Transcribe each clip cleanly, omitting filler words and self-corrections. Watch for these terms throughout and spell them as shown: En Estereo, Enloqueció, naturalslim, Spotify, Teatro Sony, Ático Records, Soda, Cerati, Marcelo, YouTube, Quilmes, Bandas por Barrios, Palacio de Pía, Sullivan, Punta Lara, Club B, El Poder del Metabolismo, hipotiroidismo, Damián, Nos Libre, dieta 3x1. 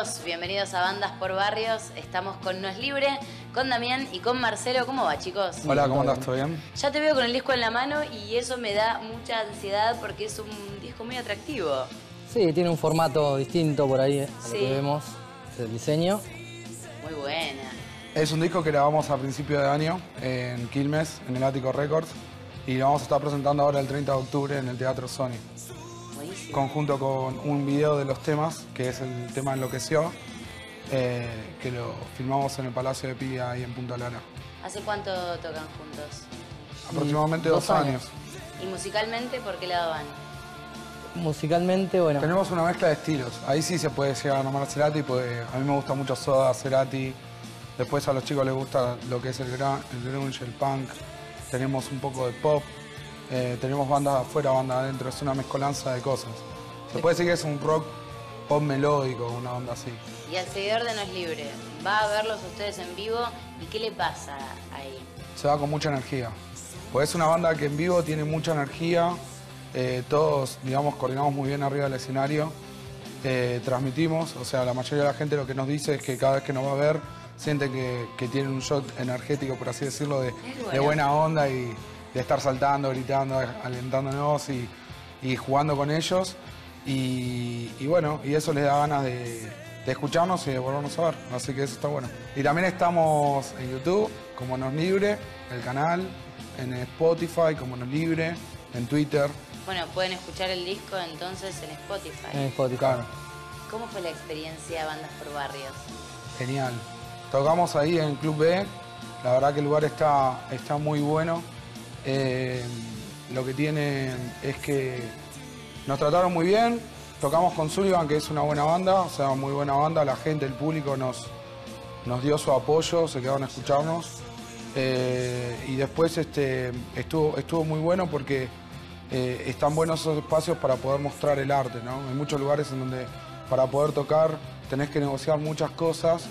amigos, bienvenidos a Bandas por Barrios. Estamos con Nos Libre, con Damián y con Marcelo. ¿Cómo va, chicos? Hola, ¿cómo andás? ¿Todo bien? Ya te veo con el disco en la mano y eso me da mucha ansiedad porque es un disco muy atractivo. Sí, tiene un formato distinto por ahí, sí. Lo que vemos, el diseño. Muy buena. Es un disco que grabamos a principio de año en Quilmes, en el Ático Records, y lo vamos a estar presentando ahora el 30 de octubre en el Teatro Sony. Buenísimo. Conjunto con un video de los temas, que es el tema Enloqueció, que lo filmamos en el Palacio de Pía y en Punta Lara. ¿Hace cuánto tocan juntos? Aproximadamente dos años. ¿Y musicalmente por qué lado van? Musicalmente, bueno, tenemos una mezcla de estilos. Ahí sí se puede llegar a nombrar Cerati, porque a mí me gusta mucho Soda, Cerati. Después a los chicos les gusta lo que es el grunge, el punk. Tenemos un poco de pop. Tenemos bandas afuera, bandas adentro. Es una mezcolanza de cosas. Se puede decir que es un rock pop melódico, una onda así. Y al seguidor de Nos Libre, va a verlos ustedes en vivo. ¿Y qué le pasa ahí? Se va con mucha energía. Pues es una banda que en vivo tiene mucha energía. Todos, digamos, coordinamos muy bien arriba del escenario. Transmitimos, o sea, la mayoría de la gente lo que nos dice es que cada vez que nos va a ver siente que tiene un shot energético, por así decirlo, de buena onda y de estar saltando, gritando, alentándonos y jugando con ellos. Y bueno, y eso les da ganas de escucharnos y de volvernos a ver. Así que eso está bueno. Y también estamos en YouTube, como Nos Libre, el canal, en Spotify, como Nos Libre, en Twitter. Bueno, pueden escuchar el disco entonces en Spotify. En Spotify. Claro. ¿Cómo fue la experiencia de Bandas por Barrios? Genial. Tocamos ahí en Club B. La verdad que el lugar está muy bueno. Lo que tiene es que nos trataron muy bien. Tocamos con Sullivan, que es una buena banda, o sea, muy buena banda. La gente, el público nos dio su apoyo, se quedaron a escucharnos. Y después estuvo muy bueno porque están buenos esos espacios para poder mostrar el arte, ¿no? Hay muchos lugares en donde para poder tocar tenés que negociar muchas cosas.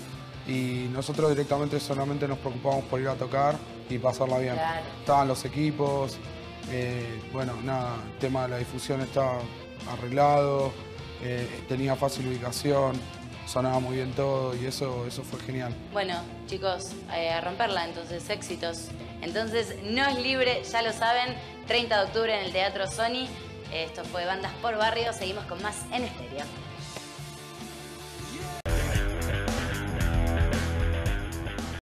Y nosotros directamente solamente nos preocupamos por ir a tocar y pasarla bien. Claro. Estaban los equipos, bueno, nada, el tema de la difusión estaba arreglado, tenía fácil ubicación, sonaba muy bien todo y eso fue genial. Bueno, chicos, a romperla entonces, éxitos. Entonces, Nos Libre, ya lo saben, 30 de octubre en el Teatro Sony. Esto fue Bandas por Barrio, seguimos con más en estéreo.